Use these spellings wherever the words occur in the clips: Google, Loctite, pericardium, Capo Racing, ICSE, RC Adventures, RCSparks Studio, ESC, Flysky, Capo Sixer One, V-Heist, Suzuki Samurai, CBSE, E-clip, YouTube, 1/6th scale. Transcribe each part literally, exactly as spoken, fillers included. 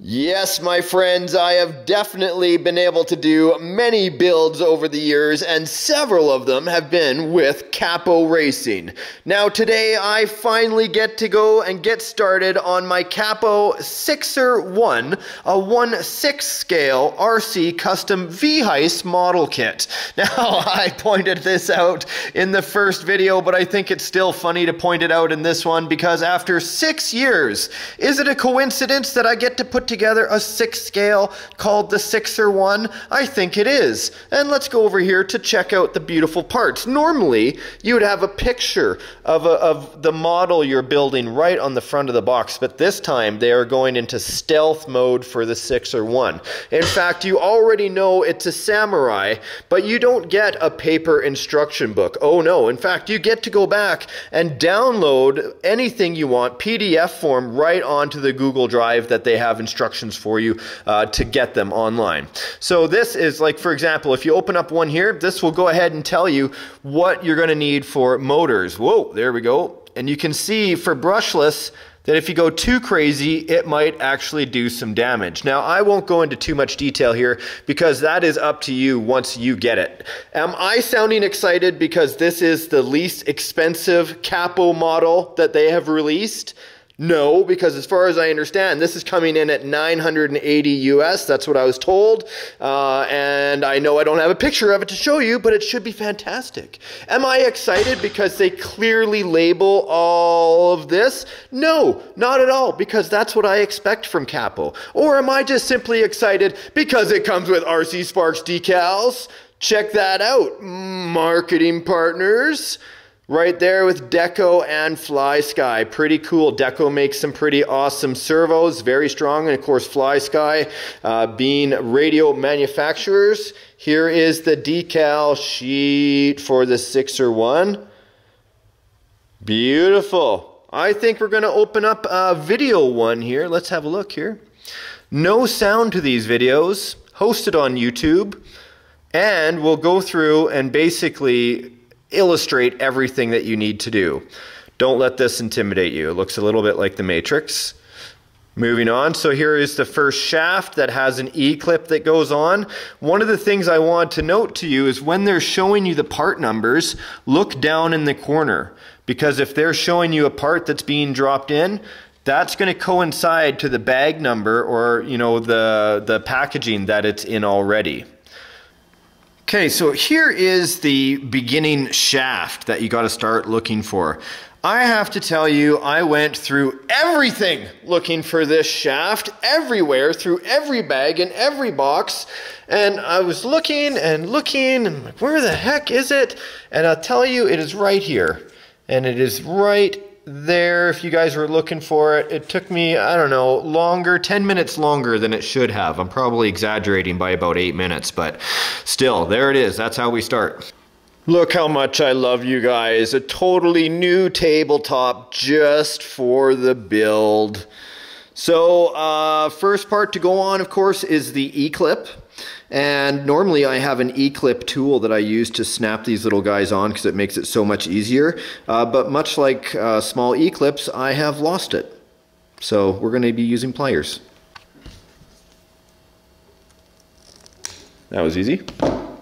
Yes, my friends, I have definitely been able to do many builds over the years, and several of them have been with Capo Racing. Now today I finally get to go and get started on my Capo Sixer One, a one sixth scale R C custom V-Heist model kit. Now I pointed this out in the first video, but I think it's still funny to point it out in this one because after six years, is it a coincidence that I get to put together a sixth scale called the Sixer One? I think it is. And let's go over here to check out the beautiful parts. Normally, you would have a picture of, a, of the model you're building right on the front of the box, but this time they are going into stealth mode for the Sixer One. In fact, you already know it's a Samurai, but you don't get a paper instruction book. Oh no, in fact, you get to go back and download anything you want, P D F form, right onto the Google Drive that they have instructions instructions for you uh, to get them online. So this is like, for example, if you open up one here, this will go ahead and tell you what you're going to need for motors. Whoa, there we go. And you can see for brushless that if you go too crazy, it might actually do some damage. Now, I won't go into too much detail here because that is up to you once you get it. Am I sounding excited because this is the least expensive Capo model that they have released? No, because as far as I understand, this is coming in at nine hundred eighty U S. That's what I was told. Uh, and I know I don't have a picture of it to show you, but it should be fantastic. Am I excited because they clearly label all of this? No, not at all, because that's what I expect from Capo. Or am I just simply excited because it comes with RCSparks decals? Check that out, marketing partners. Right there with Deco and Flysky. Pretty cool. Deco makes some pretty awesome servos, very strong. And of course, Flysky uh, being radio manufacturers. Here is the decal sheet for the Sixer One. Beautiful. I think we're going to open up a video one here. Let's have a look here. No sound to these videos, hosted on YouTube. And we'll go through and basically illustrate everything that you need to do. Don't let this intimidate you. It looks a little bit like the Matrix. Moving on, so here is the first shaft that has an E-clip that goes on. One of the things I want to note to you is when they're showing you the part numbers, look down in the corner, because if they're showing you a part that's being dropped in, that's going to coincide to the bag number or, you know, the, the packaging that it's in already. Okay, so here is the beginning shaft that you got to start looking for. I have to tell you, I went through everything looking for this shaft, everywhere, through every bag and every box, and I was looking and looking, and I'm like, where the heck is it? And I'll tell you, it is right here, and it is right there. If you guys were looking for it, it took me, I don't know, longer, ten minutes longer than it should have. I'm probably exaggerating by about eight minutes, but still, there it is. That's how we start. Look how much I love you guys. A totally new tabletop just for the build. So uh, first part to go on, of course, is the E-clip. And normally I have an E-clip tool that I use to snap these little guys on because it makes it so much easier. Uh, but much like uh, small E-clips, I have lost it. So we're going to be using pliers. That was easy.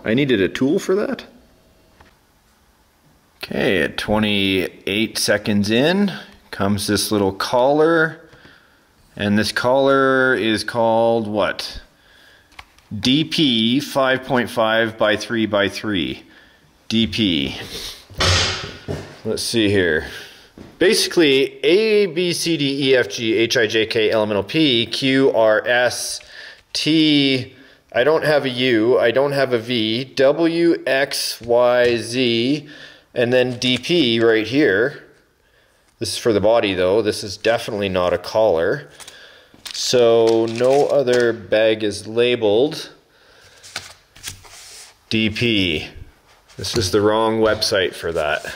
I needed a tool for that. Okay, at twenty-eight seconds in comes this little collar. And this collar is called what? D P five point five by three by three. D P. Let's see here. Basically, A, B, C, D, E, F, G, H, I, J, K, L, M, N, O, P, Q, R, S, T. I don't have a U. I don't have a V. W, X, Y, Z. And then D P right here. This is for the body though. This is definitely not a collar. So no other bag is labeled. D P. This is the wrong website for that.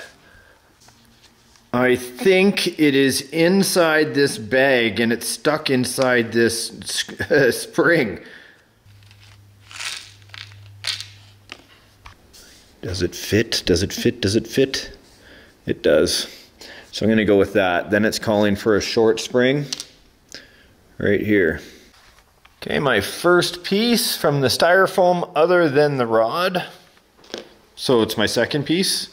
I think it is inside this bag and it's stuck inside this spring. Does it fit? Does it fit? Does it fit? It does. So I'm going to go with that. Then it's calling for a short spring right here. Okay, my first piece from the styrofoam other than the rod. So it's my second piece.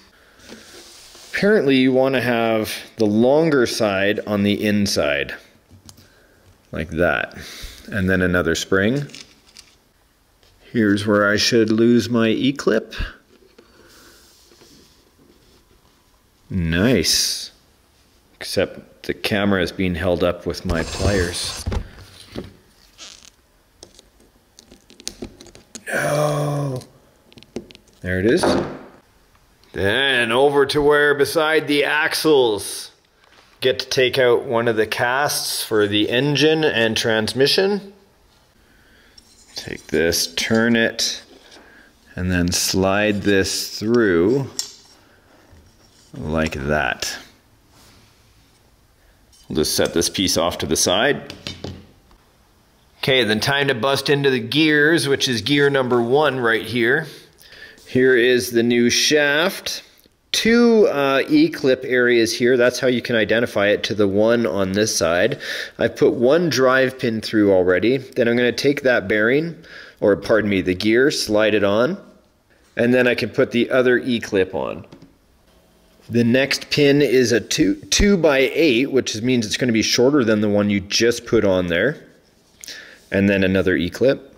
Apparently you want to have the longer side on the inside, like that. And then another spring. Here's where I should lose my E-clip. Nice. Except the camera is being held up with my pliers. No. There it is. Then over to where beside the axles, get to take out one of the casts for the engine and transmission. Take this, turn it, and then slide this through like that. We'll just set this piece off to the side. Okay, then time to bust into the gears, which is gear number one right here. Here is the new shaft. Two uh, E-clip areas here, that's how you can identify it to the one on this side. I've put one drive pin through already. Then I'm gonna take that bearing, or pardon me, the gear, slide it on, and then I can put the other E-clip on. The next pin is a two, two by eight, which means it's gonna be shorter than the one you just put on there. And then another E-clip.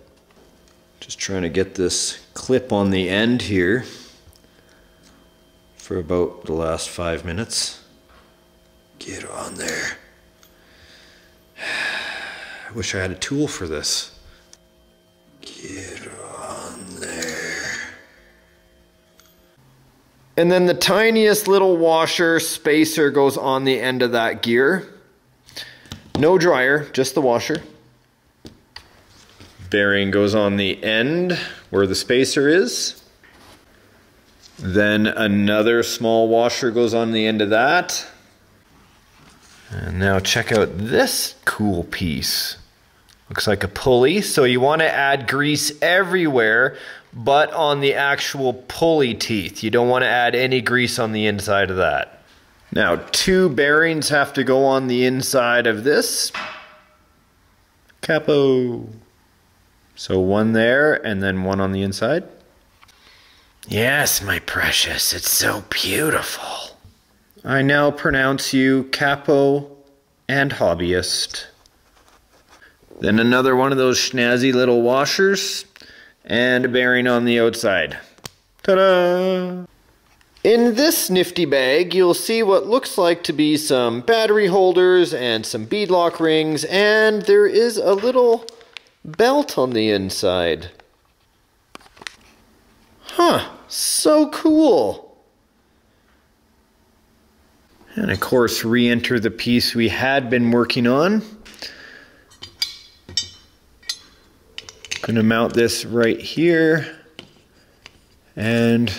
Just trying to get this clip on the end here for about the last five minutes. Get on there. I wish I had a tool for this. Get on there. And then the tiniest little washer spacer goes on the end of that gear. No dryer, just the washer. Bearing goes on the end where the spacer is. Then another small washer goes on the end of that. And now check out this cool piece. Looks like a pulley. So you want to add grease everywhere, but on the actual pulley teeth. You don't want to add any grease on the inside of that. Now, two bearings have to go on the inside of this. Capo. So one there, and then one on the inside. Yes, my precious, it's so beautiful. I now pronounce you Capo and Hobbyist. Then another one of those snazzy little washers, and a bearing on the outside. Ta-da! In this nifty bag, you'll see what looks like to be some battery holders and some beadlock rings, and there is a little belt on the inside. Huh, so cool. And of course, re-enter the piece we had been working on. Gonna mount this right here. And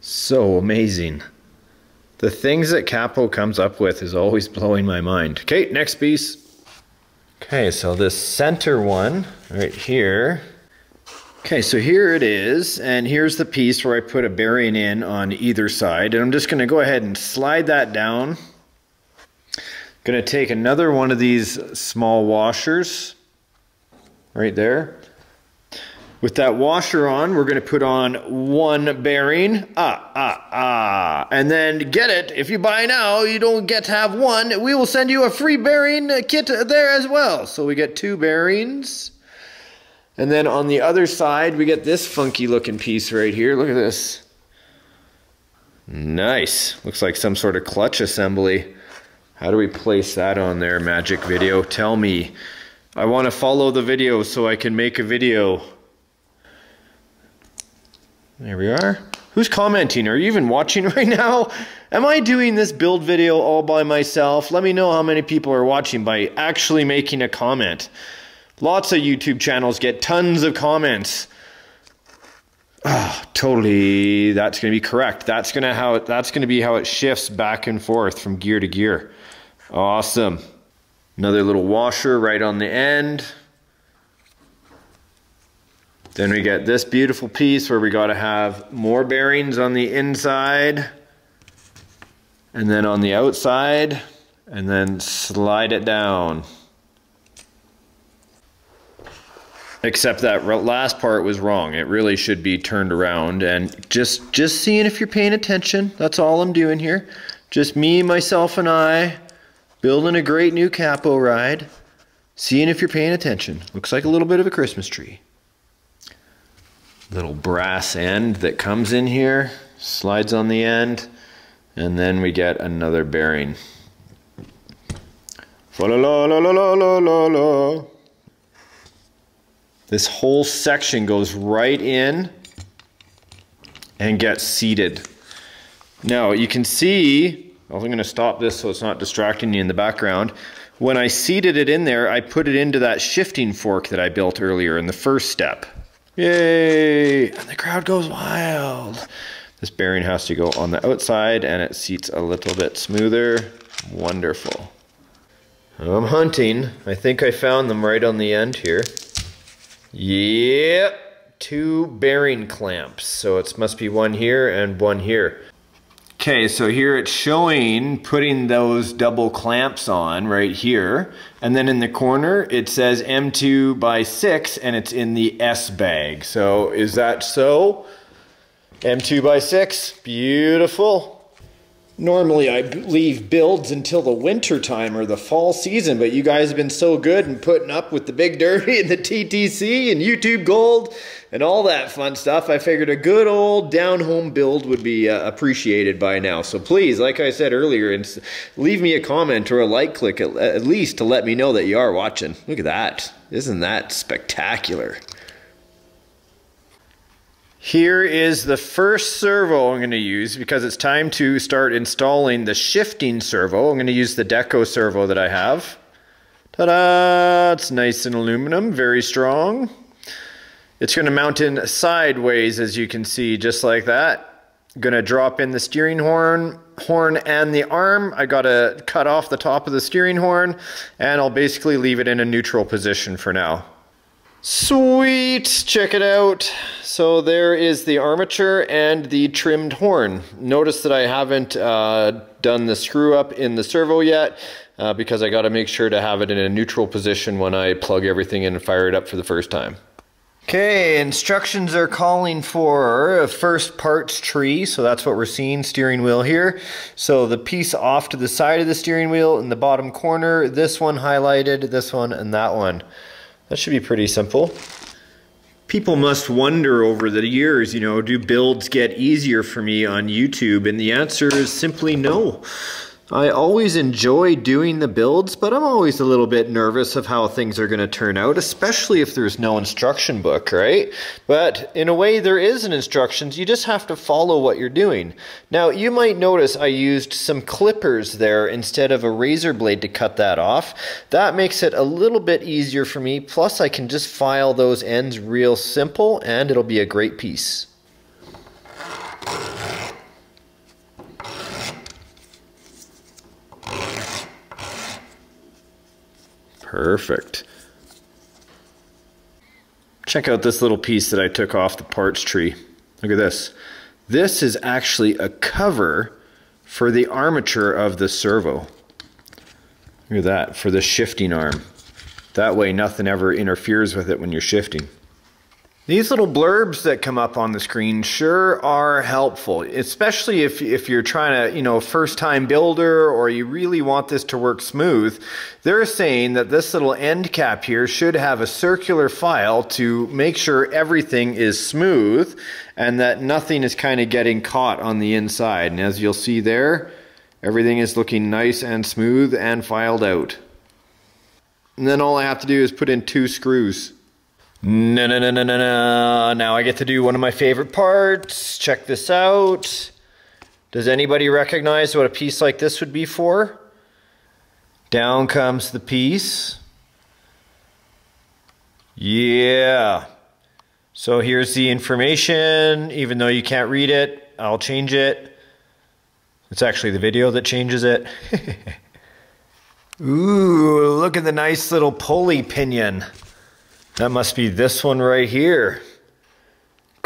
so amazing. The things that Capo comes up with is always blowing my mind. Okay, next piece. Okay, so this center one right here. Okay, so here it is, and here's the piece where I put a bearing in on either side, and I'm just gonna go ahead and slide that down. Gonna take another one of these small washers right there. With that washer on, we're gonna put on one bearing, ah, ah, ah. And then get it, if you buy now, you don't get to have one, we will send you a free bearing kit there as well. So we get two bearings. And then on the other side, we get this funky looking piece right here, look at this. Nice, looks like some sort of clutch assembly. How do we place that on there, Magic Video? Tell me. I wanna follow the video so I can make a video. There we are. Who's commenting? Are you even watching right now? Am I doing this build video all by myself? Let me know how many people are watching by actually making a comment. Lots of YouTube channels get tons of comments. Oh, totally, that's gonna be correct. That's gonna how it, that's gonna be how it shifts back and forth from gear to gear. Awesome. Another little washer right on the end. Then we get this beautiful piece where we gotta have more bearings on the inside and then on the outside and then slide it down. Except that last part was wrong. It really should be turned around, and just just seeing if you're paying attention. That's all I'm doing here. Just me, myself, and I building a great new Capo ride. Seeing if you're paying attention. Looks like a little bit of a Christmas tree. Little brass end that comes in here, slides on the end, and then we get another bearing. Fa-la-la-la-la-la-la-la. This whole section goes right in and gets seated. Now you can see, I'm going to stop this so it's not distracting you in the background. When I seated it in there, I put it into that shifting fork that I built earlier in the first step. Yay! And the crowd goes wild. This bearing has to go on the outside and it seats a little bit smoother. Wonderful. I'm hunting. I think I found them right on the end here. Yep, two bearing clamps, so it must be one here and one here. Okay, so here it's showing putting those double clamps on right here, and then in the corner it says M two by six and it's in the S bag. So is that so? M two by six, beautiful. Normally I leave builds until the winter time or the fall season, but you guys have been so good and putting up with the Big Derby and the T T C and YouTube Gold and all that fun stuff. I figured a good old down-home build would be uh, appreciated by now. So please, like I said earlier, and leave me a comment or a like click at, at least to let me know that you are watching. Look at that. Isn't that spectacular? Here is the first servo I'm going to use because it's time to start installing the shifting servo. I'm going to use the Deco servo that I have. Ta-da! It's nice and aluminum, very strong. It's going to mount in sideways, as you can see, just like that. I'm going to drop in the steering horn, horn and the arm. I got to cut off the top of the steering horn, and I'll basically leave it in a neutral position for now. Sweet, check it out. So there is the armature and the trimmed horn. Notice that I haven't uh, done the screw up in the servo yet uh, because I got to make sure to have it in a neutral position when I plug everything in and fire it up for the first time. Okay, instructions are calling for a first parts tree, so that's what we're seeing, steering wheel here. So the piece off to the side of the steering wheel in the bottom corner, this one highlighted, this one and that one. That should be pretty simple. People must wonder over the years, you know, do builds get easier for me on YouTube? And the answer is simply no. I always enjoy doing the builds, but I'm always a little bit nervous of how things are going to turn out, especially if there's no instruction book, right? But in a way, there is an instructions. You just have to follow what you're doing. Now, you might notice I used some clippers there instead of a razor blade to cut that off. That makes it a little bit easier for me. Plus, I can just file those ends real simple, and it'll be a great piece. Perfect. Check out this little piece that I took off the parts tree. Look at this. This is actually a cover for the armature of the servo. Look at that, for the shifting arm. That way nothing ever interferes with it when you're shifting. These little blurbs that come up on the screen sure are helpful, especially if, if you're trying to, you know, first-time builder or you really want this to work smooth. They're saying that this little end cap here should have a circular file to make sure everything is smooth and that nothing is kind of getting caught on the inside. And as you'll see there, everything is looking nice and smooth and filed out. And then all I have to do is put in two screws. No, no, no, no, no, no. Now I get to do one of my favorite parts. Check this out. Does anybody recognize what a piece like this would be for? Down comes the piece. Yeah. So here's the information. Even though you can't read it, I'll change it. It's actually the video that changes it. Ooh, look at the nice little pulley pinion. That must be this one right here.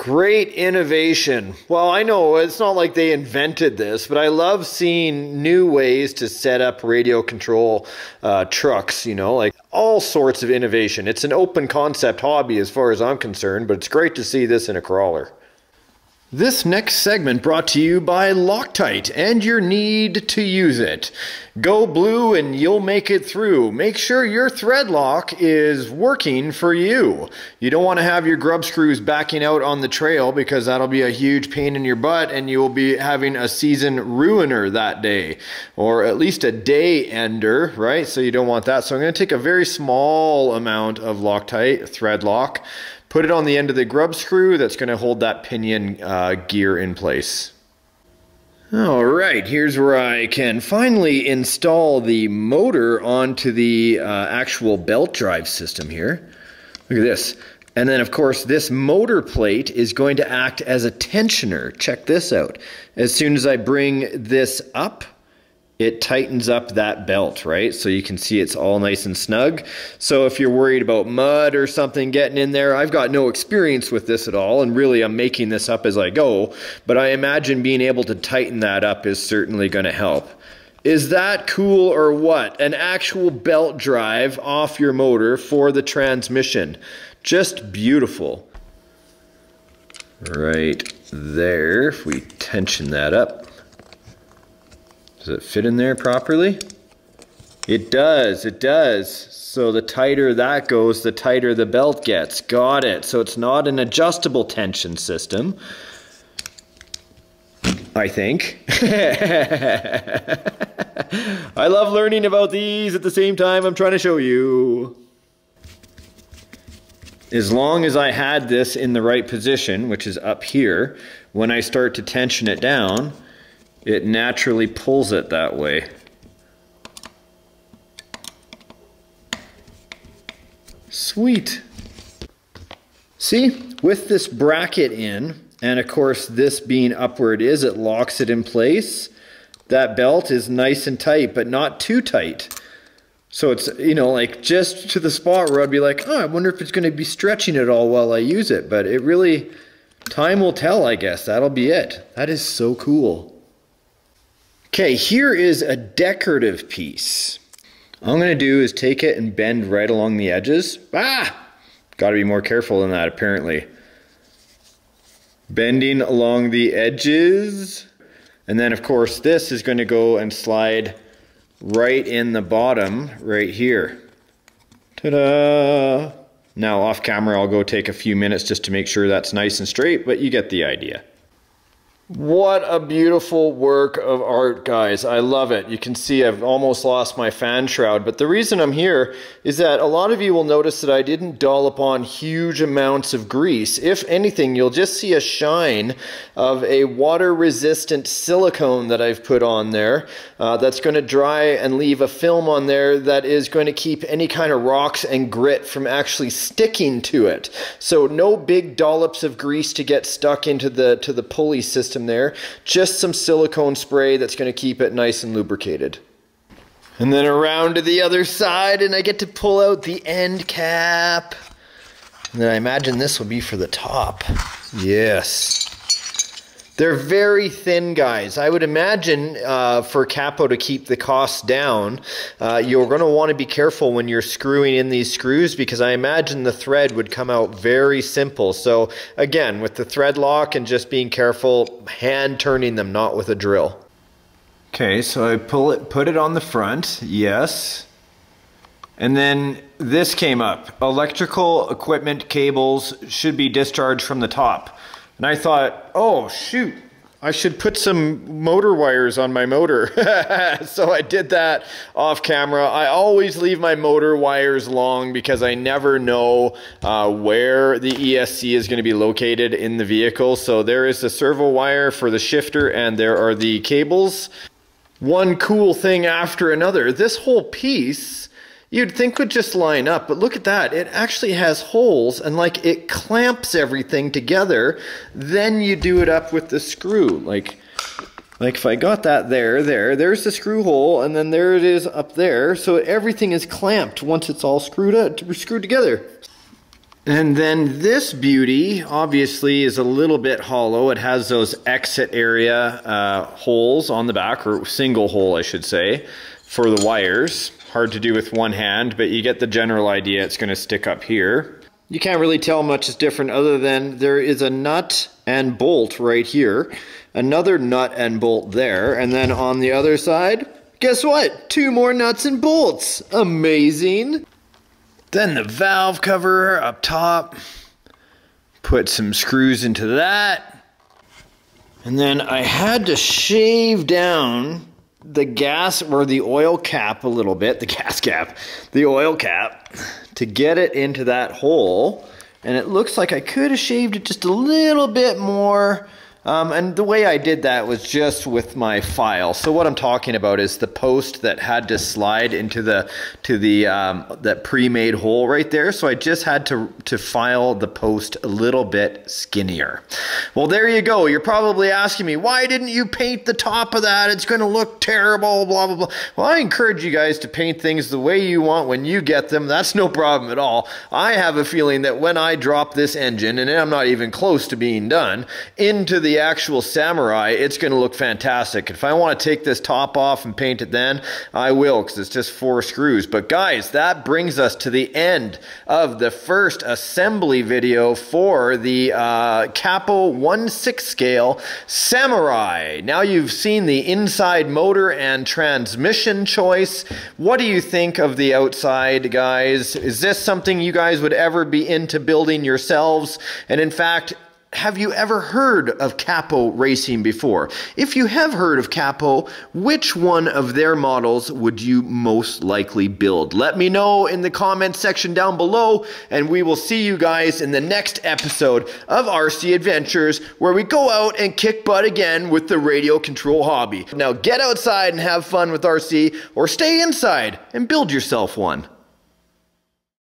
Great innovation. Well, I know it's not like they invented this, but I love seeing new ways to set up radio control uh, trucks, you know, like all sorts of innovation. It's an open concept hobby as far as I'm concerned, but it's great to see this in a crawler. This next segment brought to you by Loctite and your need to use it. Go blue and you'll make it through. Make sure your thread lock is working for you. You don't want to have your grub screws backing out on the trail because that'll be a huge pain in your butt and you will be having a season ruiner that day, or at least a day ender, right? So you don't want that. So I'm going to take a very small amount of Loctite thread lock. Put it on the end of the grub screw that's going to hold that pinion uh, gear in place. All right, here's where I can finally install the motor onto the uh, actual belt drive system here. Look at this. And then, of course, this motor plate is going to act as a tensioner. Check this out. As soon as I bring this up, it tightens up that belt, right? So you can see it's all nice and snug. So if you're worried about mud or something getting in there, I've got no experience with this at all, and really I'm making this up as I go, but I imagine being able to tighten that up is certainly going to help. Is that cool or what? An actual belt drive off your motor for the transmission. Just beautiful. Right there, if we tension that up. Does it fit in there properly? It does, it does. So the tighter that goes, the tighter the belt gets. Got it. So it's not an adjustable tension system, I think. I love learning about these at the same time I'm trying to show you. As long as I had this in the right position, which is up here, when I start to tension it down, it naturally pulls it that way. Sweet. See, with this bracket in, and of course this being upward is, it locks it in place. That belt is nice and tight, but not too tight. So it's, you know, like just to the spot where I'd be like, oh, I wonder if it's gonna be stretching at all while I use it, but it really, time will tell, I guess. That'll be it. That is so cool. Okay, here is a decorative piece. All I'm gonna do is take it and bend right along the edges. Ah! Gotta be more careful than that, apparently. Bending along the edges. And then, of course, this is gonna go and slide right in the bottom right here. Ta-da! Now, off camera, I'll go take a few minutes just to make sure that's nice and straight, but you get the idea. What a beautiful work of art, guys. I love it. You can see I've almost lost my fan shroud, but the reason I'm here is that a lot of you will notice that I didn't dollop on huge amounts of grease. If anything, you'll just see a shine of a water-resistant silicone that I've put on there uh, that's going to dry and leave a film on there that is going to keep any kind of rocks and grit from actually sticking to it. So no big dollops of grease to get stuck into the, to the pulley system there, just some silicone spray that's going to keep it nice and lubricated. And then around to the other side, and I get to pull out the end cap. And then I imagine this will be for the top. Yes. They're very thin, guys. I would imagine uh, for Capo to keep the costs down, uh, you're going to want to be careful when you're screwing in these screws, because I imagine the thread would come out very simple. So again, with the thread lock and just being careful, hand turning them, not with a drill. Okay, so I pull it, put it on the front, yes. And then this came up. Electrical equipment cables should be discharged from the top. And I thought, oh shoot, I should put some motor wires on my motor. So I did that off camera. I always leave my motor wires long because I never know uh, where the E S C is going to be located in the vehicle. So there is the servo wire for the shifter and there are the cables. One cool thing after another. This whole piece you'd think would just line up, but look at that. It actually has holes and like it clamps everything together. Then you do it up with the screw. Like, like if I got that there, there, there's the screw hole and then there it is up there. So everything is clamped once it's all screwed up, screwed together. And then this beauty obviously is a little bit hollow. It has those exit area uh, holes on the back, or single hole I should say, for the wires. Hard to do with one hand, but you get the general idea. It's going to stick up here. You can't really tell much is different other than there is a nut and bolt right here, another nut and bolt there, and then on the other side, guess what? Two more nuts and bolts. Amazing. Then the valve cover up top, put some screws into that. And then I had to shave down the gas or the oil cap a little bit, the gas cap, the oil cap, to get it into that hole. And it looks like I could have shaved it just a little bit more. Um, and the way I did that was just with my file. So what I'm talking about is the post that had to slide into the to the um, that pre-made hole right there. So I just had to to file the post a little bit skinnier. Well, there you go. You're probably asking me, why didn't you paint the top of that? It's going to look terrible, blah, blah, blah. Well, I encourage you guys to paint things the way you want when you get them. That's no problem at all. I have a feeling that when I drop this engine, and I'm not even close to being done, into the The actual Samurai, it's going to look fantastic. If I want to take this top off and paint it then, I will, because it's just four screws. But guys, that brings us to the end of the first assembly video for the uh, Capo one sixth scale Samurai. Now you've seen the inside motor and transmission choice. What do you think of the outside, guys? Is this something you guys would ever be into building yourselves? And in fact, have you ever heard of Capo Racing before? If you have heard of Capo, which one of their models would you most likely build? Let me know in the comments section down below, and we will see you guys in the next episode of R C Adventures, where we go out and kick butt again with the radio control hobby. Now get outside and have fun with R C, or stay inside and build yourself one.